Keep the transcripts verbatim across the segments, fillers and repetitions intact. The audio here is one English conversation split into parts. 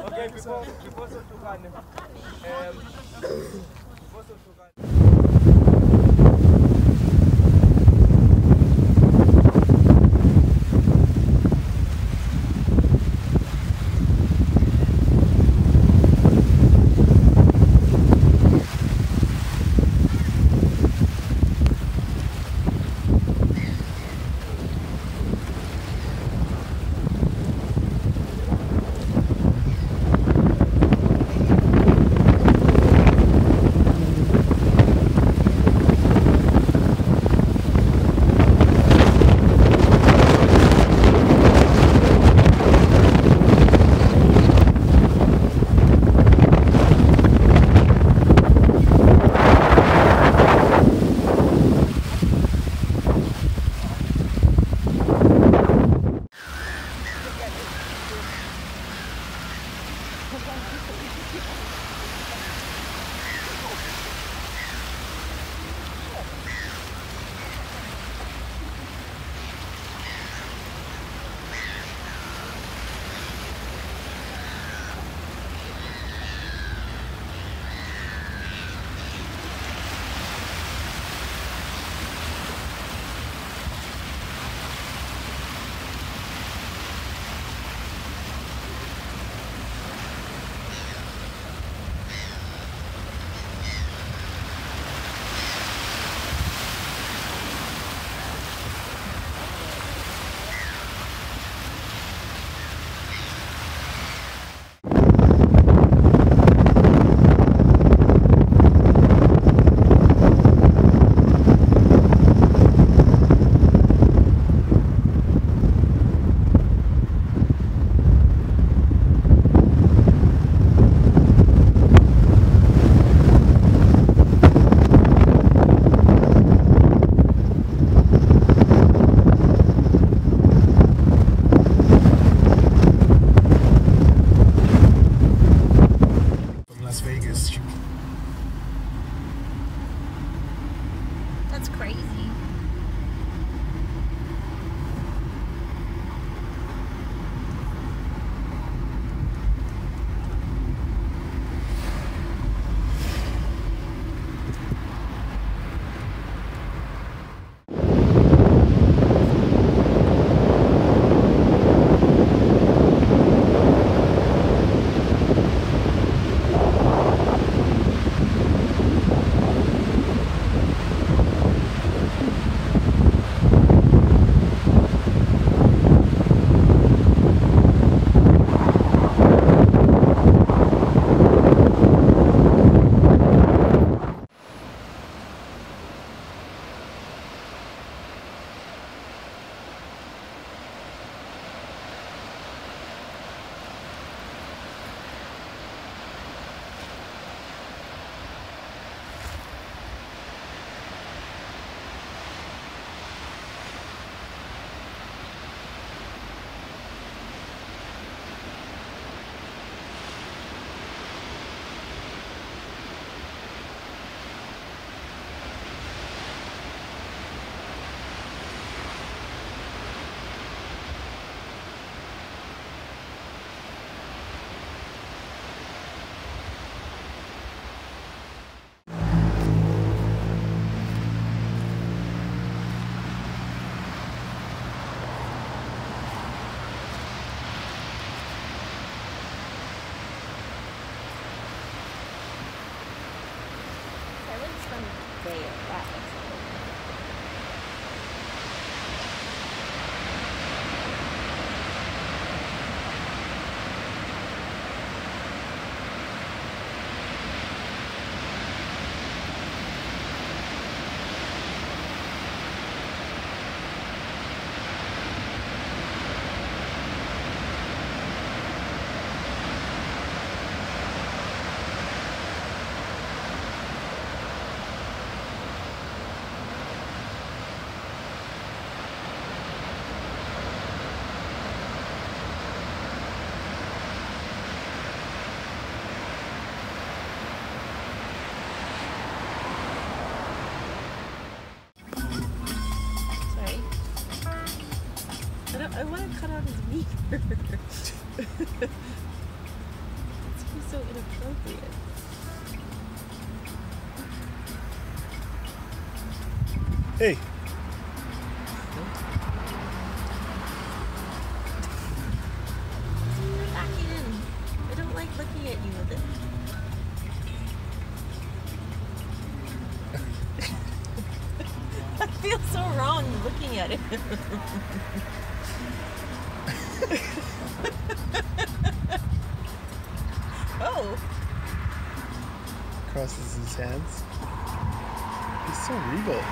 Okay, people, people also took on um, people also took on there. That looks I want to cut out his meat. It's so inappropriate. Hey. You're back in. I don't like looking at you with it. I feel so wrong looking at it. Oh! Crosses his hands. He's so regal.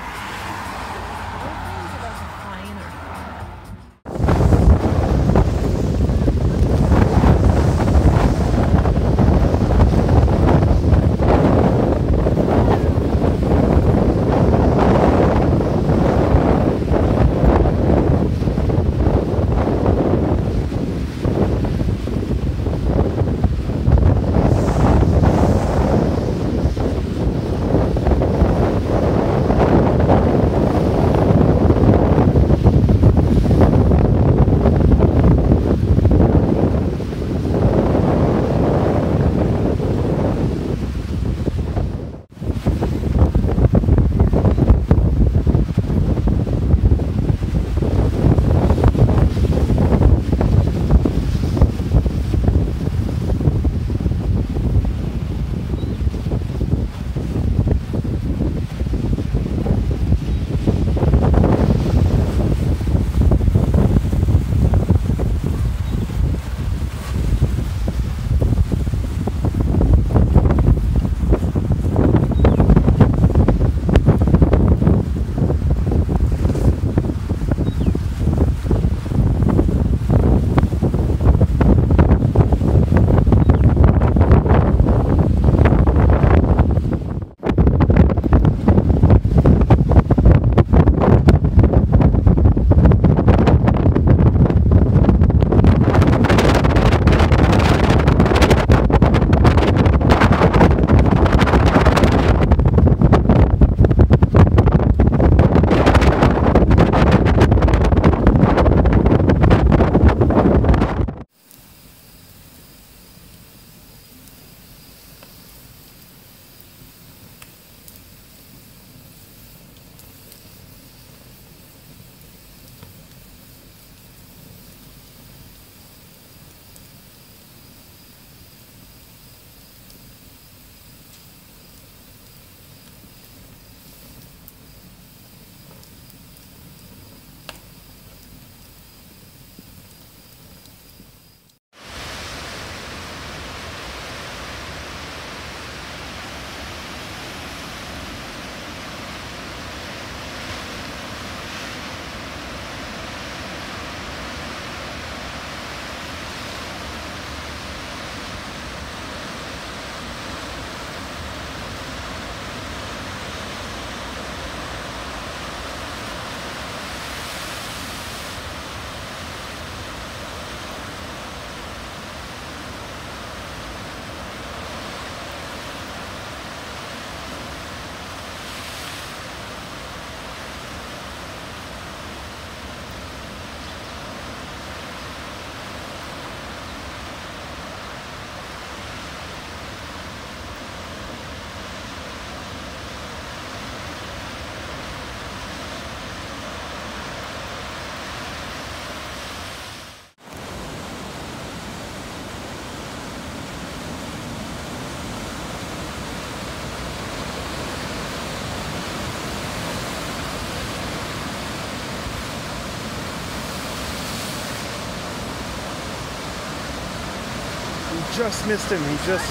just missed him. He just...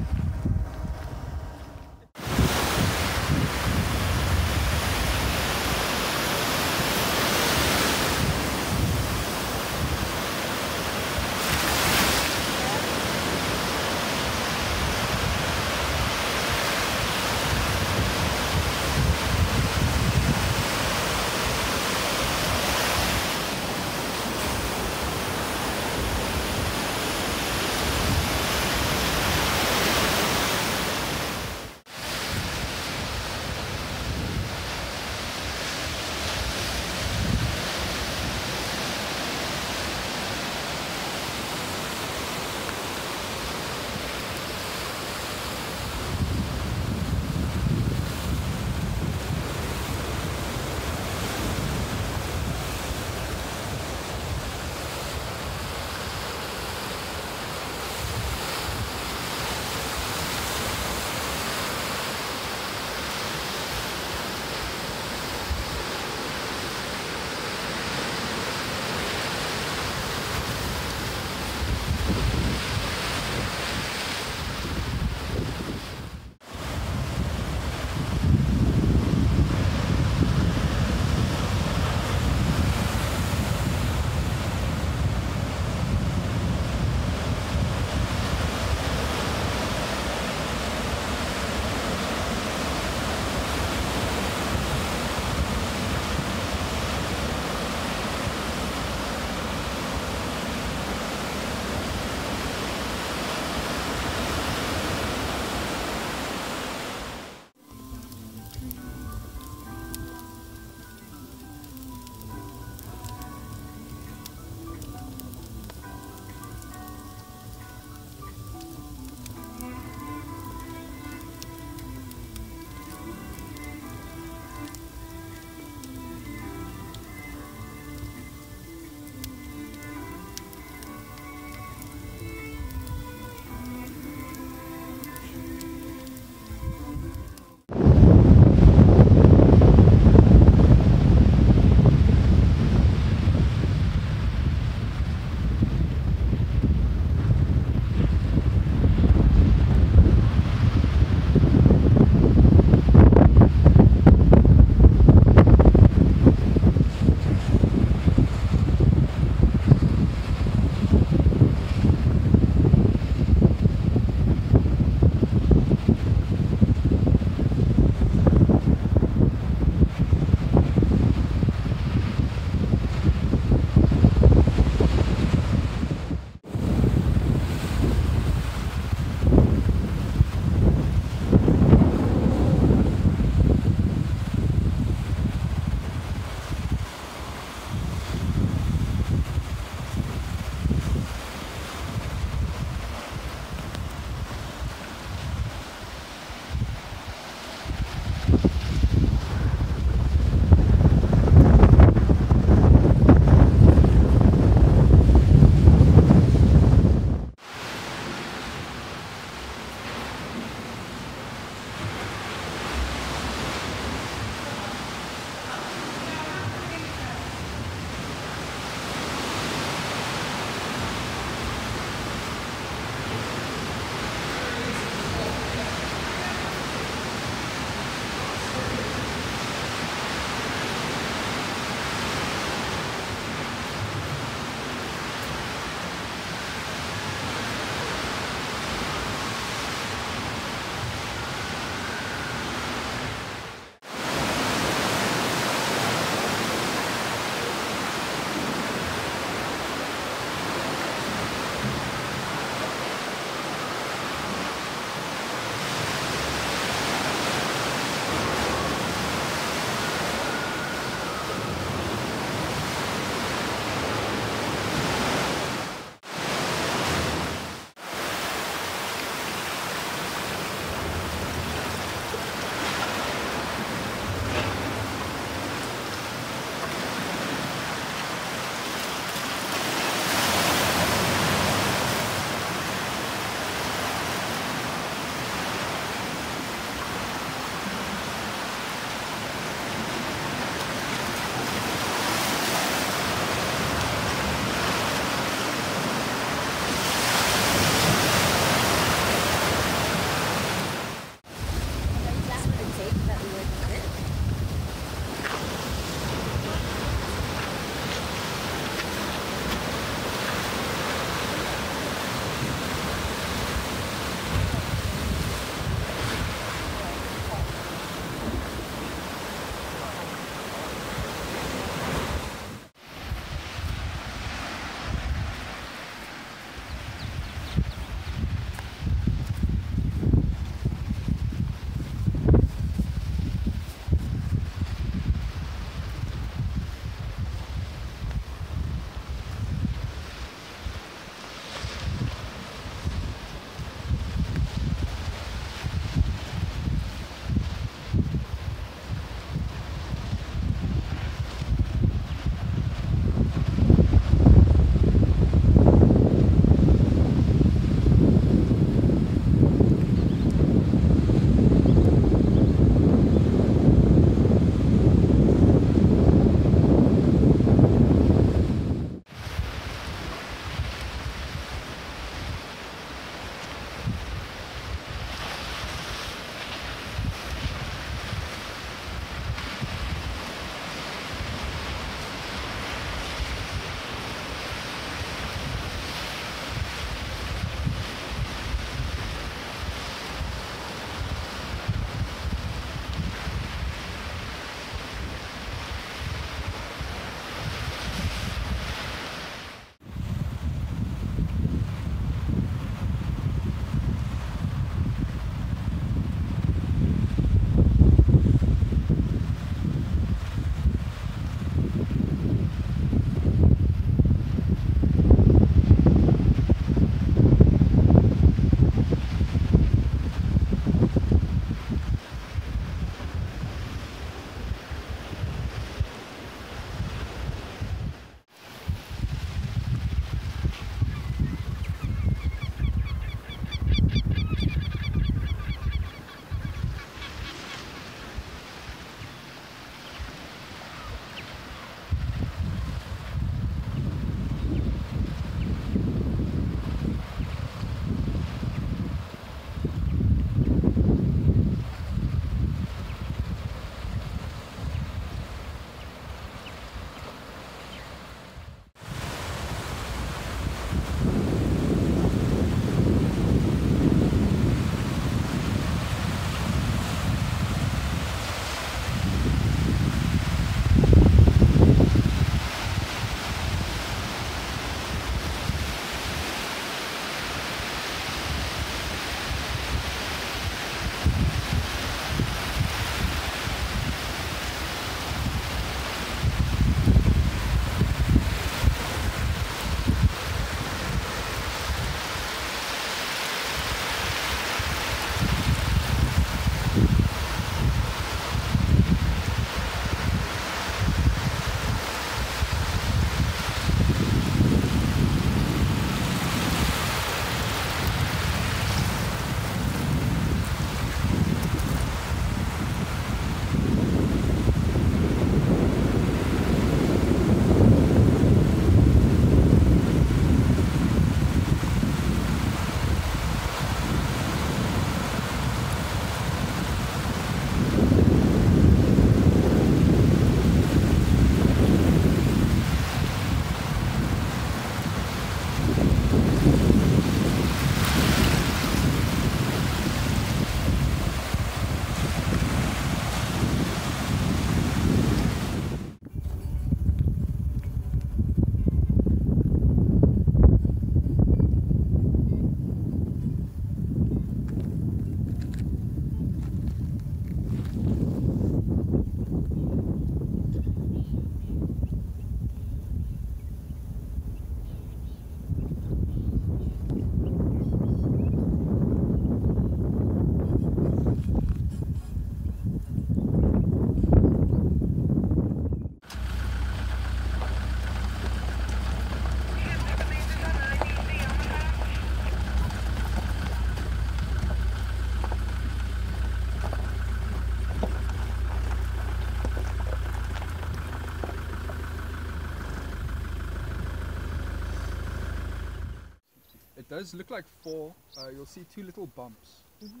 those look like four. Uh, you'll see two little bumps mm-hmm.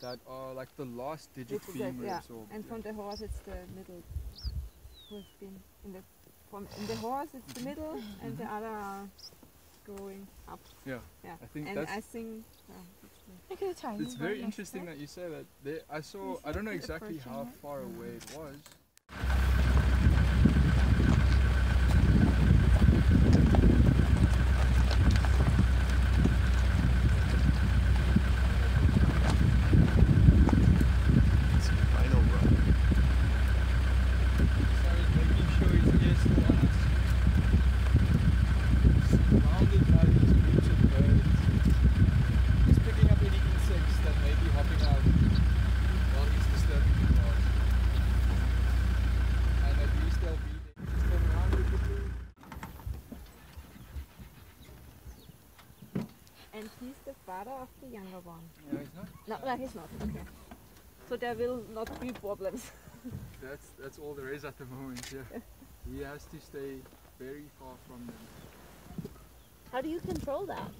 that are like the last digit it's being the, reabsorbed. Yeah. And yeah. from the horse, it's the middle. We've been in the from in the horse, it's the middle, mm-hmm. and the other are going up. Yeah, yeah. I think and that's I think. Uh, Look at the tiny. It's very interesting that you say that. They, I saw. I don't know exactly how far away it was. And he's the father of the younger one. No, he's not. No, no, he's not. Okay. So there will not be problems. that's that's all there is at the moment. Yeah. He has to stay very far from them. How do you control that?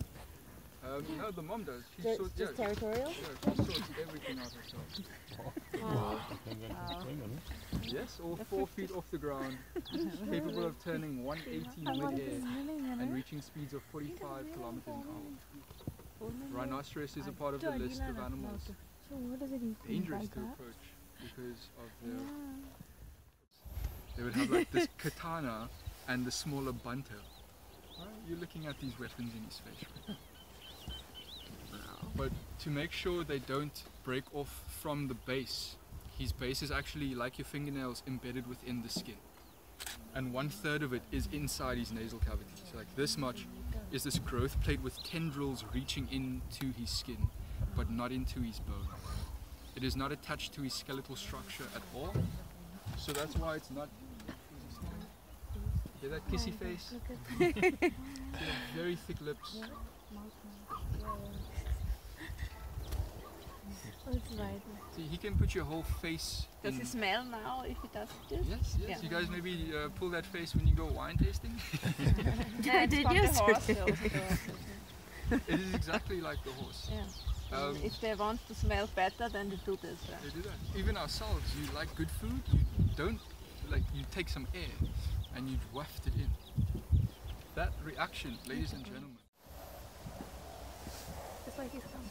Um, no, the mom does. She just, sorts, just yeah, territorial. Yeah, she sorts everything out herself. Wow. Wow. Yes, all four feet off the ground, capable of turning one eighty mid-air and reaching speeds of forty-five kilometers an hour. Rhinoceros is a part of the list of animals dangerous to approach because of their. They would have like this katana and the smaller bunter. You're looking at these weapons in his face, right? But to make sure they don't break off from the base, his base is actually like your fingernails embedded within the skin. And one third of it is inside his nasal cavity. So like this much is this growth plate with tendrils reaching into his skin, but not into his bone. It is not attached to his skeletal structure at all. So that's why it's not... Hear that kissy face? Very thick lips. See, he can put your whole face. Does he smell now if he does this? Yes, yes. Yeah. You guys maybe uh, pull that face when you go wine tasting? I did yesterday. It is exactly like the horse. Yeah. Um, if they want to smell better, then they do this. Right? They do that. Even ourselves, you like good food, you don't, like you take some air and you waft it in. That reaction, ladies and gentlemen. It's like he's come.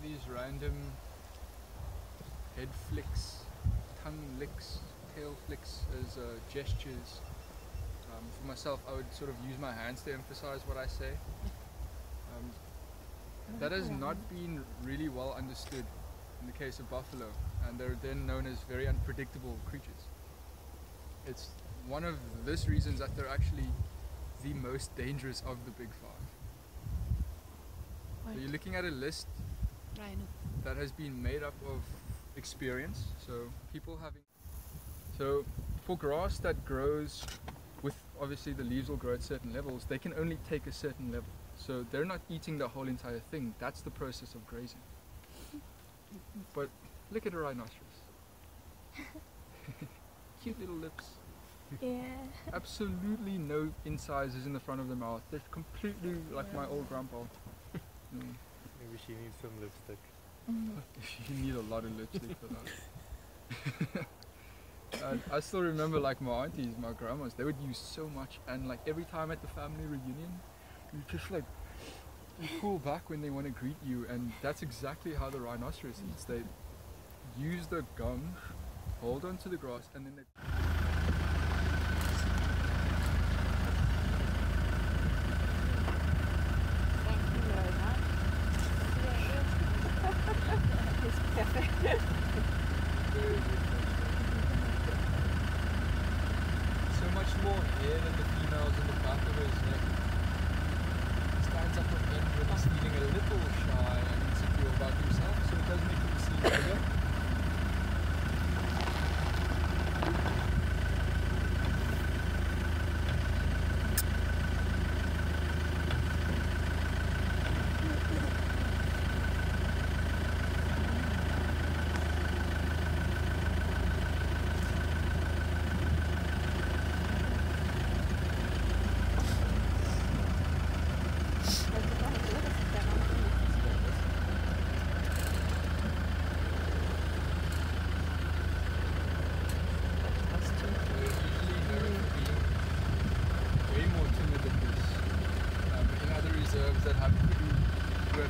These random head flicks, tongue licks, tail flicks as uh, gestures. Um, for myself, I would sort of use my hands to emphasize what I say. Um, that has not been really well understood in the case of buffalo, and they're then known as very unpredictable creatures. It's one of those reasons that they're actually the most dangerous of the big five. So you're looking at a list that has been made up of experience, so people having... So for grass that grows with, obviously the leaves will grow at certain levels, they can only take a certain level. So they're not eating the whole entire thing, that's the process of grazing. But look at a rhinoceros. Cute little lips. Yeah. Absolutely no incisors in the front of the mouth. They're completely like yeah. my old grandpa. Mm. Maybe she needs some lipstick. Mm. You need a lot of lipstick for that. And I still remember like my aunties, my grandmas, they would use so much, and like every time at the family reunion, you just like, you pull back when they want to greet you, and that's exactly how the rhinoceros eats. They use the gum, hold on to the grass, and then they... Thank you.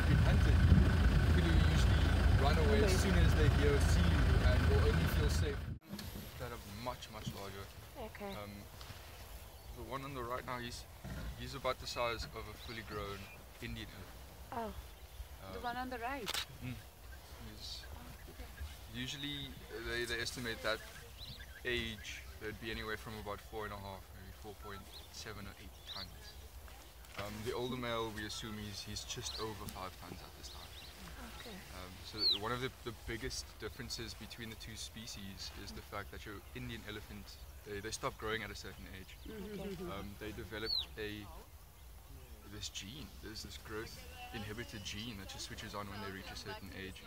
been hunted. Kudu usually run away as soon as they hear or see you and will only feel safe. That are much, much larger. Okay. Um, the one on the right now, he's, he's about the size of a fully grown Indian elephant. Oh. Um, the one on the right? Mm. Yes. Usually they, they estimate that age, they'd be anywhere from about four and a half, maybe four point seven or eight tons. Um, the older male, we assume he's he's just over five tons at this time. Okay. Um, so one of the, the biggest differences between the two species is the fact that your Indian elephant, they, they stop growing at a certain age. Okay. Um, they develop a this gene, there's this growth inhibitor gene that just switches on when they reach a certain age.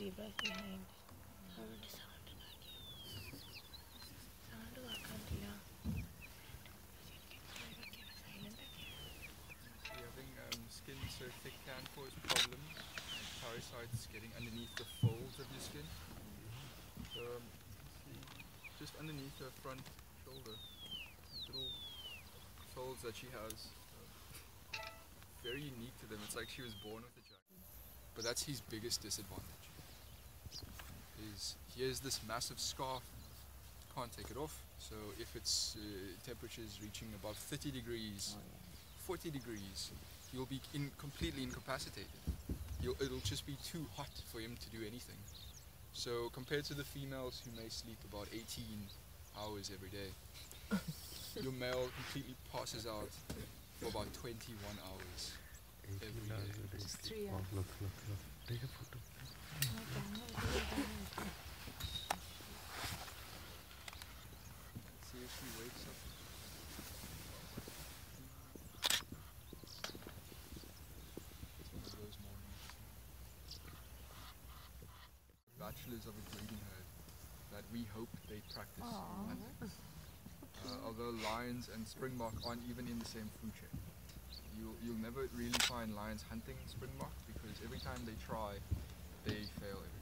Zebras behind. So thick can cause problems, parasites getting underneath the folds of your skin. So, um, just underneath her front shoulder, little folds that she has, uh, very unique to them. It's like she was born with a jacket. But that's his biggest disadvantage. Is he has this massive scarf, can't take it off. So if it's uh, temperatures reaching above thirty degrees, forty degrees. You'll be in completely incapacitated. You'll, it'll just be too hot for him to do anything. So compared to the females who may sleep about eighteen hours every day, your male completely passes out for about twenty-one hours every day. Just three hours. Look, look, look. Take a photo. Let's see if she wakes up. Bachelors of a breeding herd that we hope they practice. Uh, although lions and springbok aren't even in the same food chain. You'll, you'll never really find lions hunting springbok because every time they try, they fail every time.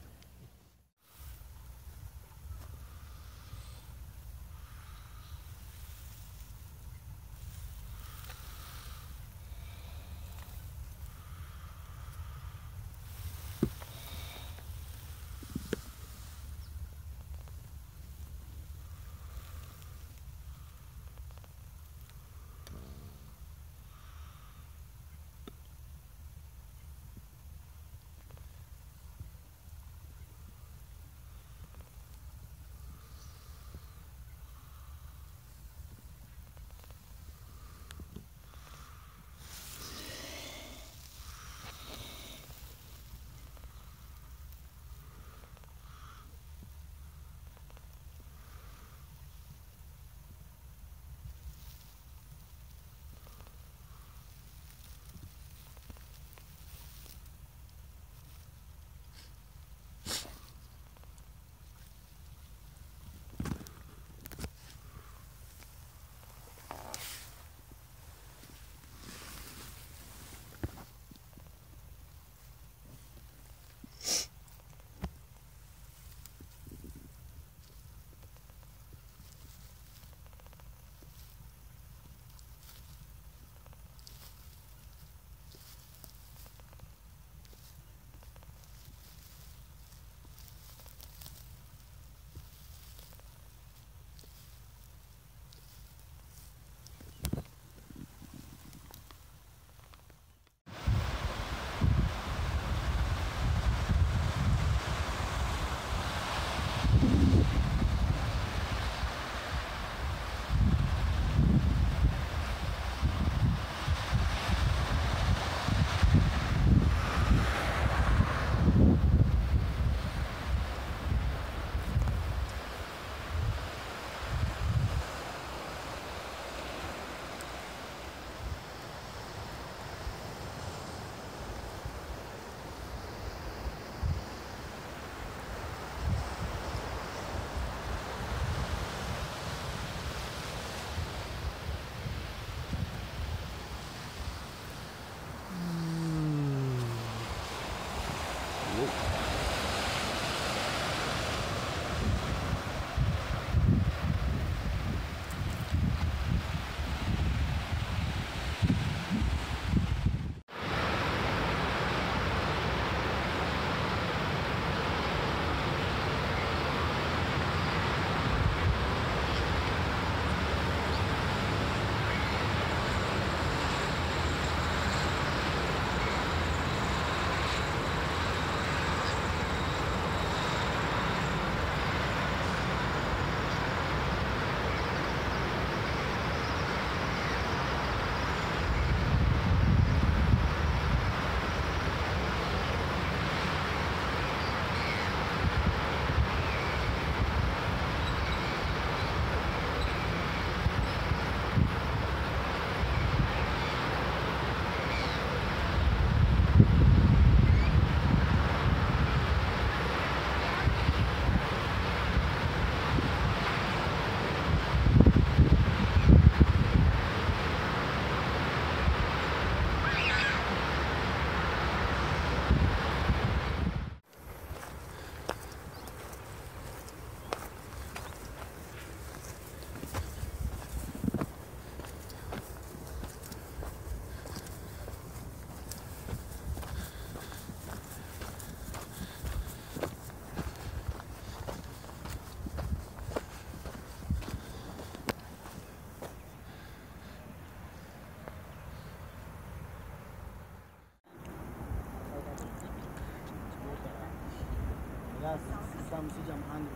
msija mhandi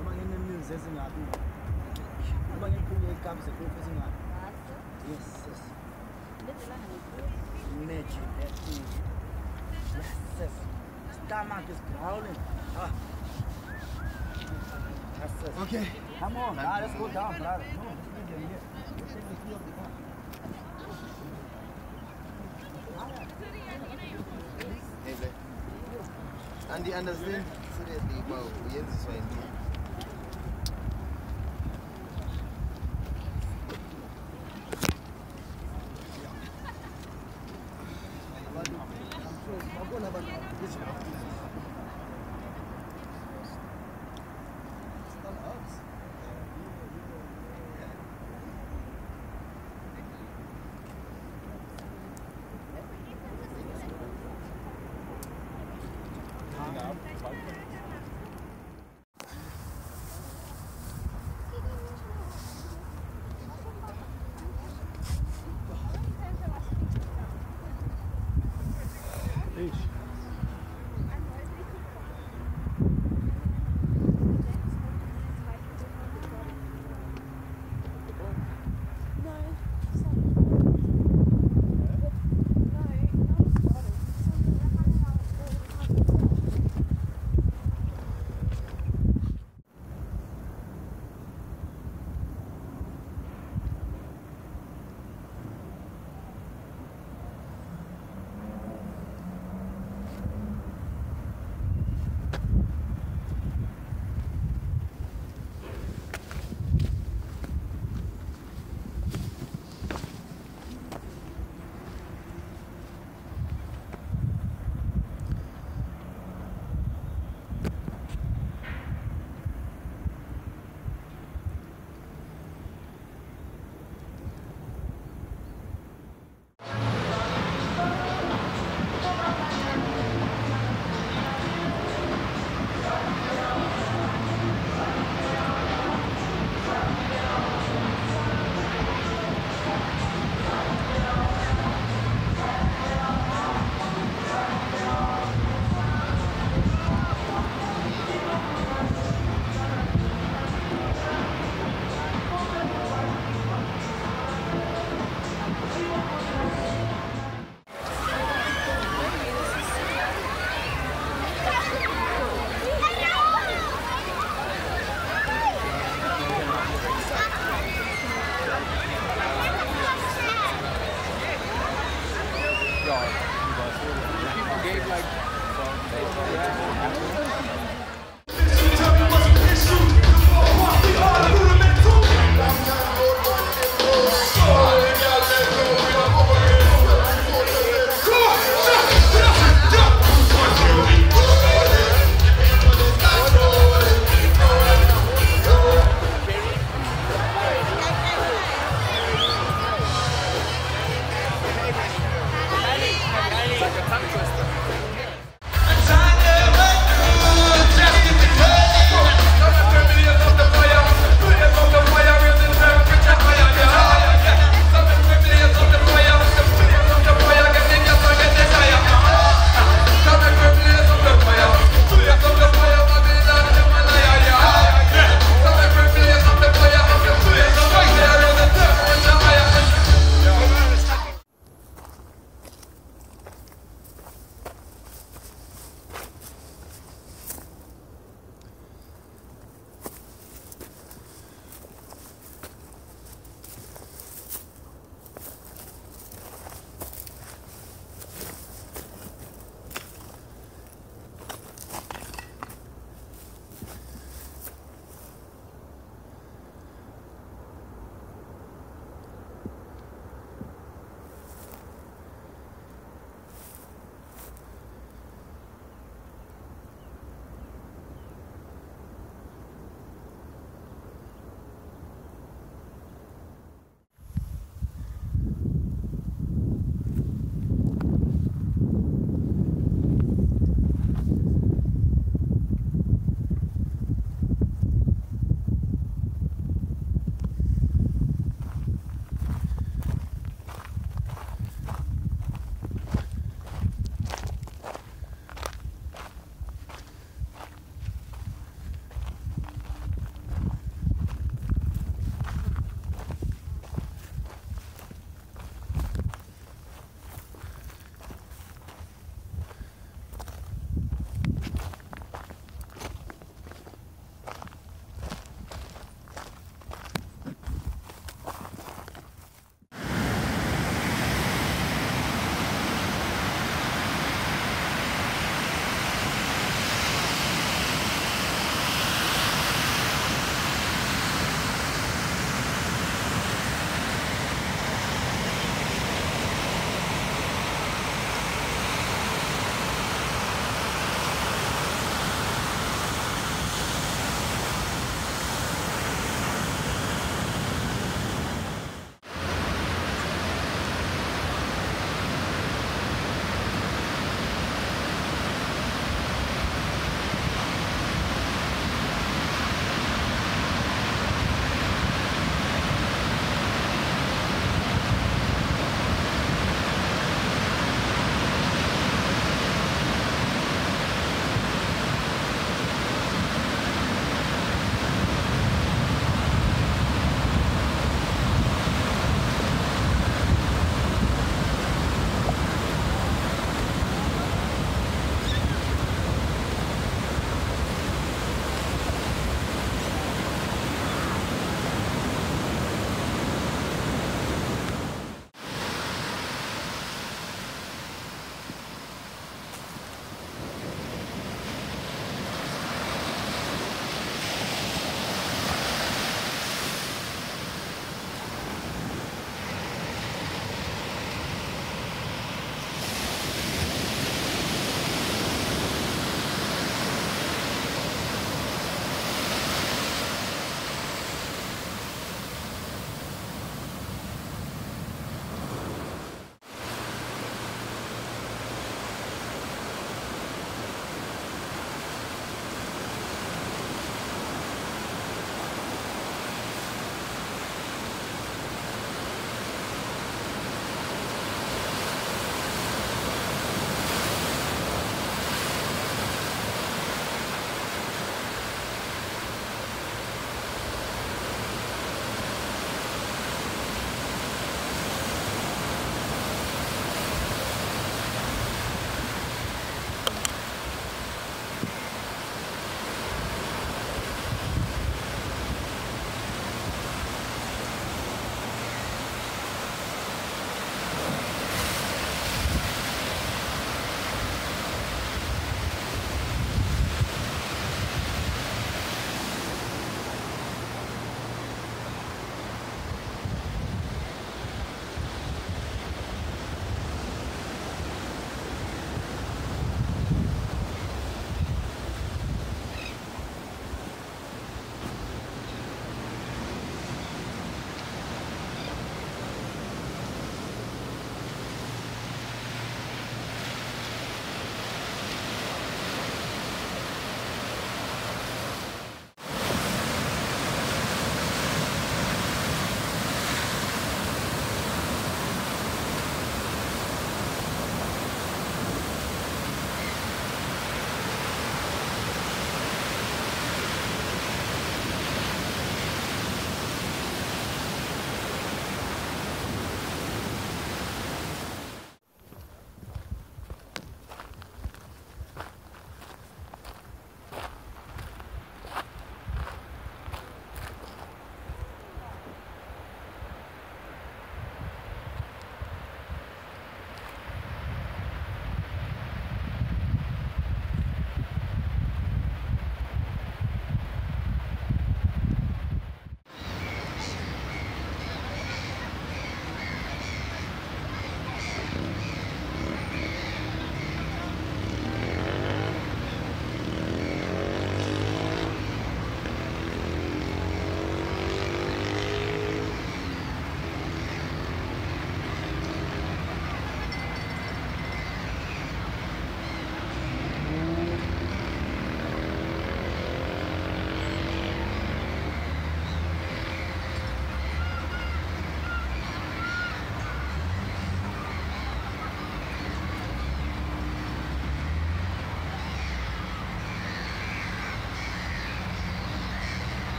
uma ngene mninzi ezingapi uma ngikhulu ekambi seprofessor ngapi yes yes imagine that thing yes yes stomach is growling ah yes yes okay come on ah, let's go down brother no let's get them here let's take the key of the car and the understand seriously wow yes this way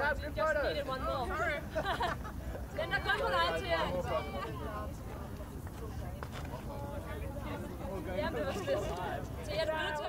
Cap, we just photos. Needed one more. They're not going to yet. Yeah, I'm nervous. So you had to